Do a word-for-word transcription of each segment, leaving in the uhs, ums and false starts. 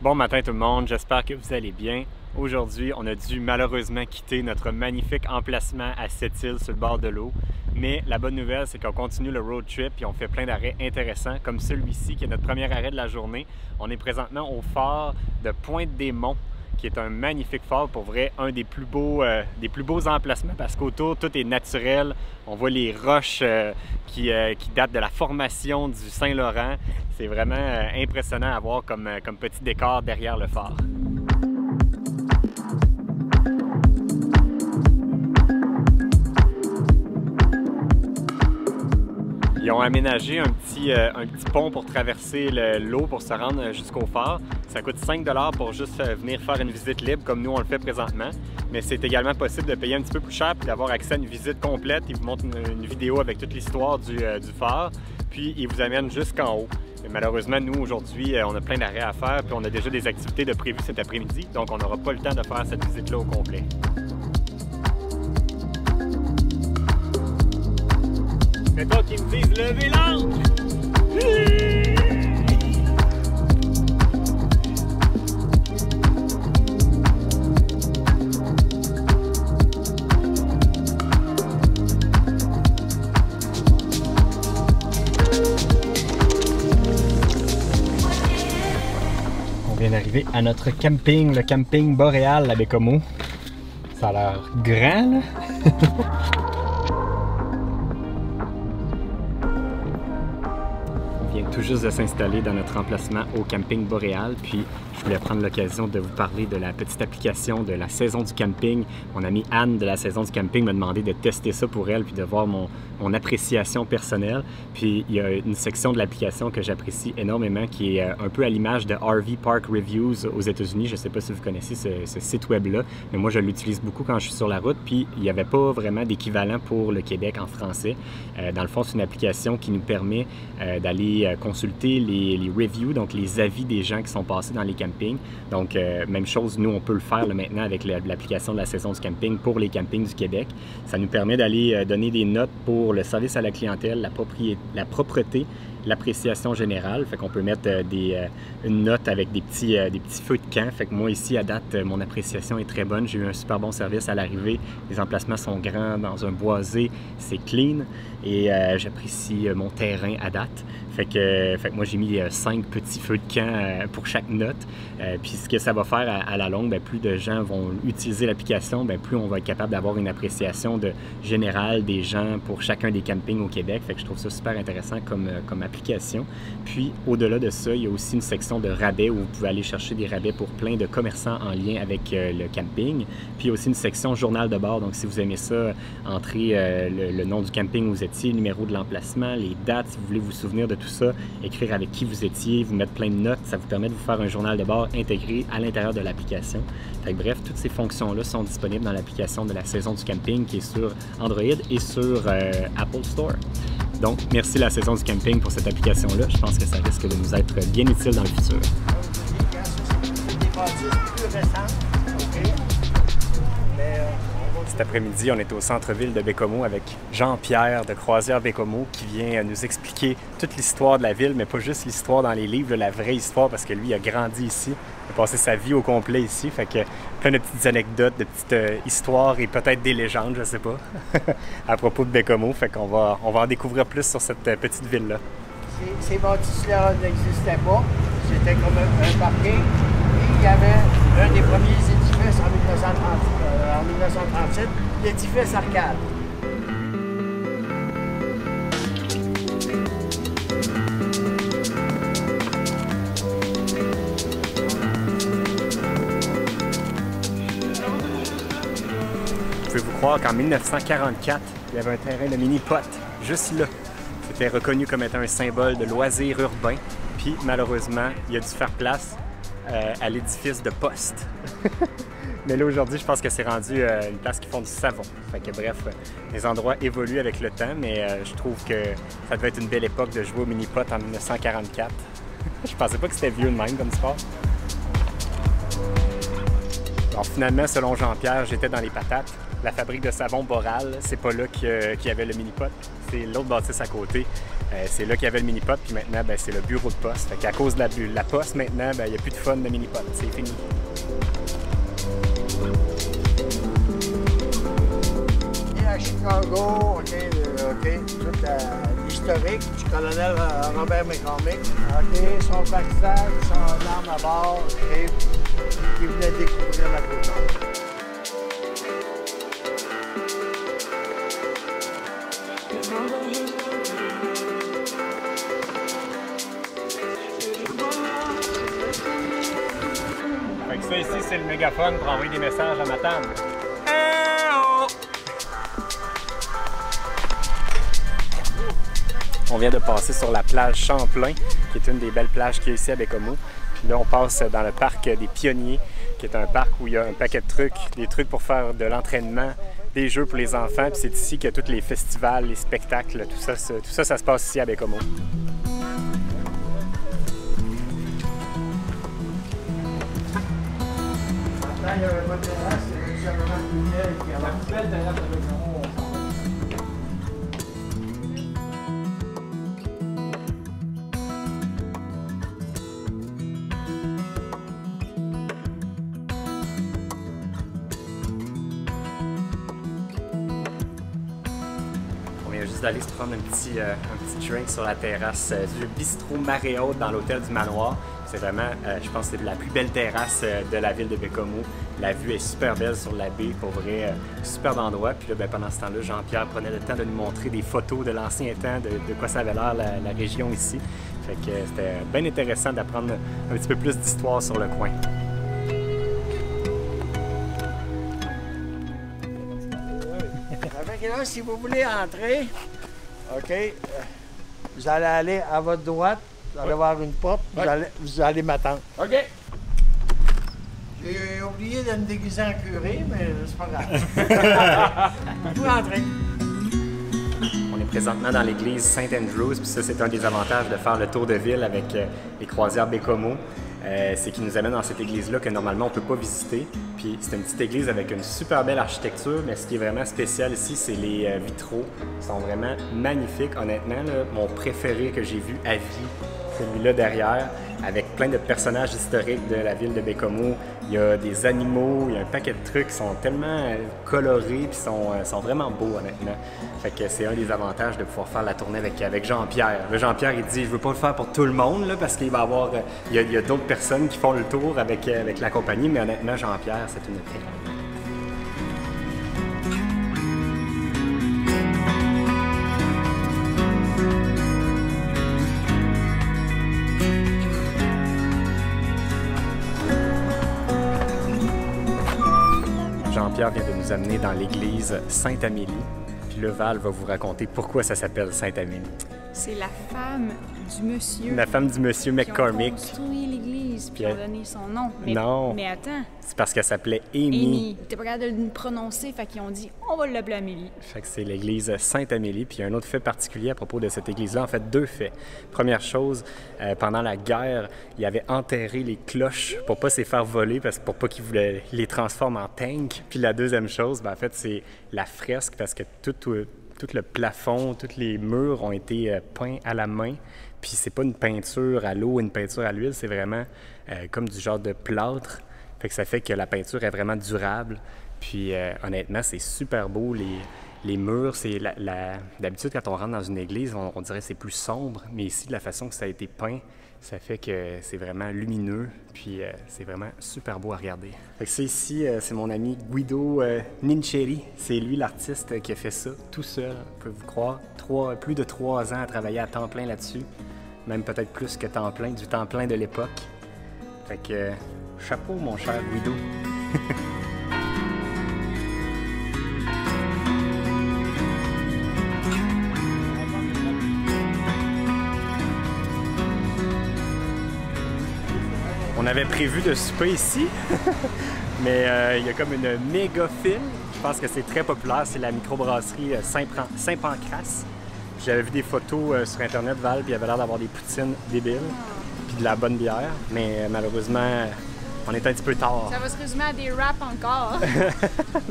Bon matin tout le monde, j'espère que vous allez bien. Aujourd'hui, on a dû malheureusement quitter notre magnifique emplacement à Sept-Îles sur le bord de l'eau. Mais la bonne nouvelle, c'est qu'on continue le road trip et on fait plein d'arrêts intéressants, comme celui-ci qui est notre premier arrêt de la journée. On est présentement au fort de Pointe-des-Monts, qui est un magnifique fort, pour vrai, un des plus beaux, euh, des plus beaux emplacements parce qu'autour, tout est naturel. On voit les roches euh, qui, euh, qui datent de la formation du Saint-Laurent. C'est vraiment euh, impressionnant à voir comme, comme petit décor derrière le fort. Ils ont aménagé un petit, euh, un petit pont pour traverser l'eau pour se rendre jusqu'au fort. Ça coûte cinq dollars pour juste venir faire une visite libre comme nous on le fait présentement. Mais c'est également possible de payer un petit peu plus cher et d'avoir accès à une visite complète. Ils vous montrent une, une vidéo avec toute l'histoire du, euh, du fort, puis ils vous amènent jusqu'en haut. Mais malheureusement, nous aujourd'hui, on a plein d'arrêts à faire puis on a déjà des activités de prévues cet après-midi, donc on n'aura pas le temps de faire cette visite-là au complet. C'est toi qui me disent lever l'angle! On vient d'arriver à notre camping, le camping Boréal à Baie-Comeau. Ça a l'air grand, là! Tout juste de s'installer dans notre emplacement au camping Boréal, puis je voulais prendre l'occasion de vous parler de la petite application de la saison du camping. Mon amie Anne de la saison du camping m'a demandé de tester ça pour elle, puis de voir mon, mon appréciation personnelle. Puis il y a une section de l'application que j'apprécie énormément, qui est un peu à l'image de R V Park Reviews aux États-Unis. Je ne sais pas si vous connaissez ce, ce site web-là, mais moi je l'utilise beaucoup quand je suis sur la route, puis il n'y avait pas vraiment d'équivalent pour le Québec en français. Euh, dans le fond, c'est une application qui nous permet euh, d'aller consulter les, les reviews, donc les avis des gens qui sont passés dans les campings. Donc, euh, même chose, nous, on peut le faire là, maintenant avec l'application de la saison du camping pour les campings du Québec. Ça nous permet d'aller euh, donner des notes pour le service à la clientèle, la, la propreté, l'appréciation générale. Fait qu'on peut mettre euh, des, euh, une note avec des petits, euh, des petits feux de camp. Fait que moi, ici, à date, euh, mon appréciation est très bonne. J'ai eu un super bon service à l'arrivée. Les emplacements sont grands, dans un boisé, c'est clean. Et euh, j'apprécie euh, mon terrain à date. Fait que, euh, fait que moi, j'ai mis euh, cinq petits feux de camp euh, pour chaque note. Euh, puis ce que ça va faire à, à la longue, bien, plus de gens vont utiliser l'application, plus on va être capable d'avoir une appréciation de, générale des gens pour chacun des campings au Québec. Fait que je trouve ça super intéressant comme, comme application. Puis au-delà de ça, il y a aussi une section de rabais où vous pouvez aller chercher des rabais pour plein de commerçants en lien avec euh, le camping. Puis il y a aussi une section journal de bord. Donc si vous aimez ça, entrez euh, le, le nom du camping où vous étiez, le numéro de l'emplacement, les dates, si vous voulez vous souvenir de tout ça, écrire avec qui vous étiez, vous mettre plein de notes, ça vous permet de vous faire un journal de bord intégré à l'intérieur de l'application. Bref, toutes ces fonctions-là sont disponibles dans l'application de la saison du camping qui est sur Android et sur euh, Apple Store. Donc, merci la saison du camping pour cette application-là. Je pense que ça risque de nous être bien utile dans le futur. Cet après-midi, on est au centre-ville de Baie-Comeau avec Jean-Pierre de Croisières-Baie-Comeau qui vient nous expliquer toute l'histoire de la ville, mais pas juste l'histoire dans les livres, la vraie histoire, parce que lui, il a grandi ici, il a passé sa vie au complet ici, fait que plein de petites anecdotes, de petites euh, histoires et peut-être des légendes, je sais pas, à propos de Baie-Comeau, fait qu'on va, on va en découvrir plus sur cette euh, petite ville-là. Ces bâtisses-là n'existaient pas, c'était comme un, un parking, et il y avait un des premiers édifices en mille neuf cent trente. En mille neuf cent trente-sept, l'édifice Arcade. Pouvez-vous croire qu'en mille neuf cent quarante-quatre, il y avait un terrain de mini-pot, juste là. C'était reconnu comme étant un symbole de loisirs urbains. Puis, malheureusement, il a dû faire place euh, à l'édifice de poste. Mais là, aujourd'hui, je pense que c'est rendu euh, une place qui font du savon. Fait que bref, euh, les endroits évoluent avec le temps, mais euh, je trouve que ça devait être une belle époque de jouer au mini-pot en mille neuf cent quarante-quatre. Je pensais pas que c'était vieux de même comme sport. Alors finalement, selon Jean-Pierre, j'étais dans les patates. La fabrique de savon Boréal, c'est pas là qu'il y avait le mini-pot. C'est l'autre bâtisse à côté. Euh, c'est là qu'il y avait le mini-pot, puis maintenant, ben, c'est le bureau de poste. Fait qu'à cause de la, la poste, maintenant, ben, il n'y a plus de fun de mini-pot. C'est fini. Et à Chicago, OK, okay tout l'historique du colonel Robert McCormick. OK, son backstage, son arme à bord, et qui venait découvrir la côte. Ça ici, c'est le mégaphone pour envoyer des messages à ma table. On vient de passer sur la plage Champlain, qui est une des belles plages qu'il y a ici à Baie-Comeau. Puis là, on passe dans le parc des Pionniers, qui est un parc où il y a un paquet de trucs, des trucs pour faire de l'entraînement, des jeux pour les enfants. Puis c'est ici qu'il y a tous les festivals, les spectacles, tout ça, tout ça, ça se passe ici à Baie-Comeau. Il n'y avait pas de terrasse, c'est justement une belle qui a une belle terrasse de Baie-Comeau. On vient juste d'aller se prendre un petit, euh, un petit drink sur la terrasse du Bistro Maréot dans l'hôtel du Manoir. C'est vraiment, euh, je pense que c'est la plus belle terrasse euh, de la ville de Baie-Comeau. La vue est super belle sur la baie, pour vrai, euh, super endroit. Puis là, ben, pendant ce temps-là, Jean-Pierre prenait le temps de nous montrer des photos de l'ancien temps, de, de quoi ça avait l'air la, la région ici. Fait que euh, c'était bien intéressant d'apprendre un petit peu plus d'histoire sur le coin. Avec là, si vous voulez entrer, OK, vous allez aller à votre droite. Vous allez voir une porte, vous allez, vous allez m'attendre. OK. J'ai oublié de me déguiser en curé, mais c'est pas grave. Vous entrez. On est présentement dans l'église Saint Andrews, puis ça, c'est un des avantages de faire le tour de ville avec euh, les Croisières-Baie-Comeau. Euh, c'est qu'ils nous amènent dans cette église-là que normalement on ne peut pas visiter. Puis c'est une petite église avec une super belle architecture, mais ce qui est vraiment spécial ici, c'est les euh, vitraux. Ils sont vraiment magnifiques, honnêtement. Là, mon préféré que j'ai vu à vie, celui-là derrière, avec plein de personnages historiques de la ville de Baie-Comeau. Il y a des animaux, il y a un paquet de trucs qui sont tellement colorés puis sont, sont vraiment beaux, honnêtement. Fait que c'est un des avantages de pouvoir faire la tournée avec, avec Jean-Pierre. Là, Jean-Pierre, il dit, je veux pas le faire pour tout le monde, là, parce qu'il va avoir, il y a, a d'autres personnes qui font le tour avec, avec la compagnie, mais honnêtement, Jean-Pierre, c'est une très... Jean-Pierre vient de nous amener dans l'église Sainte-Amélie. Puis le Val va vous raconter pourquoi ça s'appelle Sainte-Amélie. C'est la femme du monsieur. La femme du monsieur McCormick. Qui a construit l'église, puis elle... a donné son nom. Mais, non. Mais attends. C'est parce qu'elle s'appelait Amy. Amy. Ils étaient pas capables de le prononcer, fait qu'ils ont dit on va l'appeler Amélie. Fait que c'est l'église Sainte-Amélie. Puis il y a un autre fait particulier à propos de cette église-là. En fait, deux faits. Première chose, euh, pendant la guerre, ils avaient enterré les cloches pour pas se les faire voler, parce que pour pas qu'ils voulaient les transformer en tank. Puis la deuxième chose, ben, en fait, c'est la fresque, parce que tout. tout Tout le plafond, tous les murs ont été euh, peints à la main. Puis c'est pas une peinture à l'eau, une peinture à l'huile, c'est vraiment euh, comme du genre de plâtre. Fait que ça fait que la peinture est vraiment durable. Puis euh, honnêtement, c'est super beau. Les, les murs, c'est la, la... d'habitude, quand on rentre dans une église, on, on dirait que c'est plus sombre. Mais ici, de la façon que ça a été peint, ça fait que c'est vraiment lumineux, puis euh, c'est vraiment super beau à regarder. Fait que ça ici, euh, c'est mon ami Guido euh, Nincheri. C'est lui l'artiste qui a fait ça tout seul, pouvez-vous croire. Trois, plus de trois ans à travailler à temps plein là-dessus, même peut-être plus que temps plein, du temps plein de l'époque. Fait que euh, chapeau mon cher Guido. On avait prévu de souper ici, mais euh, il y a comme une méga file. Je pense que c'est très populaire, c'est la microbrasserie Saint-Pancrasse. J'avais vu des photos euh, sur Internet, Val, puis il y avait l'air d'avoir des poutines débiles, puis de la bonne bière, mais euh, malheureusement, on est un petit peu tard. Ça va se résumer à des wraps encore.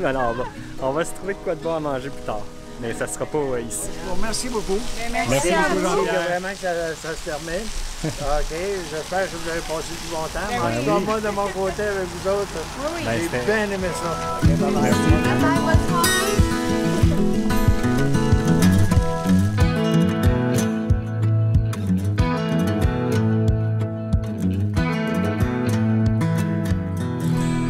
Alors, on va, on va se trouver de quoi de bon à manger plus tard. mais ça ne sera pas euh, ici. Bon, merci beaucoup. Merci, merci à vous. Beaucoup, vraiment que ça, ça se termine. OK, j'espère que vous avez passé du bon temps. En tout cas, moi, de mon côté, avec vous autres, oui, oui. J'ai bien aimé ça. Okay, bye-bye. Merci. Bye-bye, bonne soirée.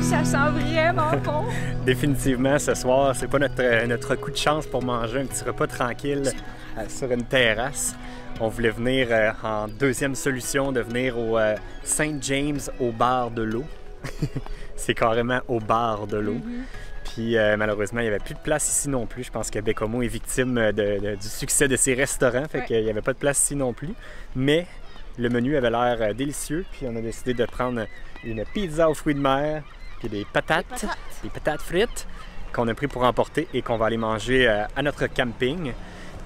Ça sent vraiment bon! Définitivement, ce soir, c'est pas notre, notre coup de chance pour manger un petit repas tranquille euh, sur une terrasse. On voulait venir euh, en deuxième solution, de venir au euh, Saint James au bar de l'eau. C'est carrément au bar de l'eau. Mm-hmm. Puis euh, malheureusement, il n'y avait plus de place ici non plus. Je pense que Baie-Comeau est victime de, de, du succès de ses restaurants, fait ouais. qu'il n'y avait pas de place ici non plus. Mais le menu avait l'air délicieux, puis on a décidé de prendre une pizza aux fruits de mer, puis des patates, des patates, des patates frites qu'on a pris pour emporter et qu'on va aller manger euh, à notre camping.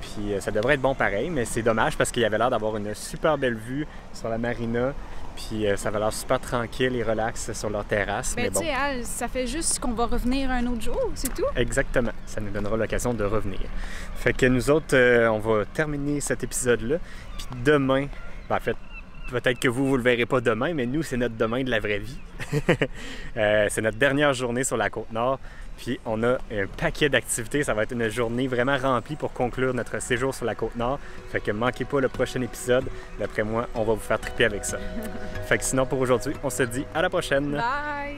Puis euh, ça devrait être bon pareil, mais c'est dommage parce qu'il y avait l'air d'avoir une super belle vue sur la marina. Puis euh, ça va l'air super tranquille et relax sur leur terrasse. Ben, mais bon. Tu sais, Al, ça fait juste qu'on va revenir un autre jour, c'est tout? Exactement. Ça nous donnera l'occasion de revenir. Fait que nous autres, euh, on va terminer cet épisode-là. Puis demain, ben, en fait, peut-être que vous, vous le verrez pas demain, mais nous, c'est notre demain de la vraie vie. euh, c'est notre dernière journée sur la Côte-Nord. Puis on a un paquet d'activités. Ça va être une journée vraiment remplie pour conclure notre séjour sur la Côte-Nord. Fait que manquez pas le prochain épisode. D'après moi, on va vous faire triper avec ça. Fait que sinon, pour aujourd'hui, on se dit à la prochaine. Bye!